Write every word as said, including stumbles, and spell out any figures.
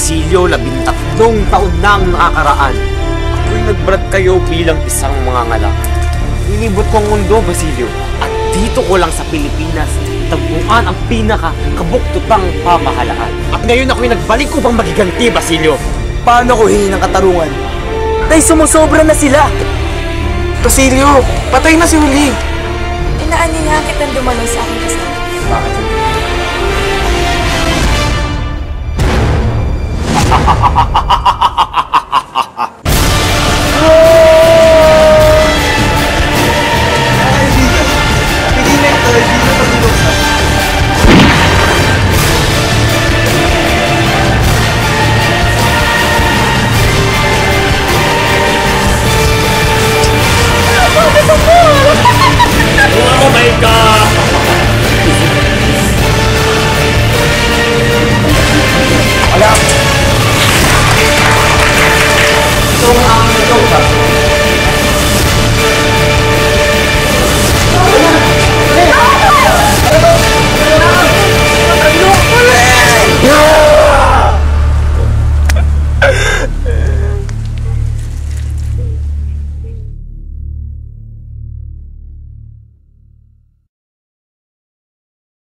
Basilio, labintatlong taon na ang nakakaraan. Ako'y nagbrad kayo bilang isang mangangalak. Inibot ko ang mundo, Basilio, at dito ko lang sa Pilipinas tagpuan ang pinaka-kabuktutang pamahalaan. At ngayon ako'y nagbalik upang magiganti, Basilio. Paano ko hingin ang katarungan? Dahil sumusobra na sila! Basilio, patay na si Willy! Inaanihan kitang dumalo sa akin kasi. Bakit? Ha ha ha ha ha!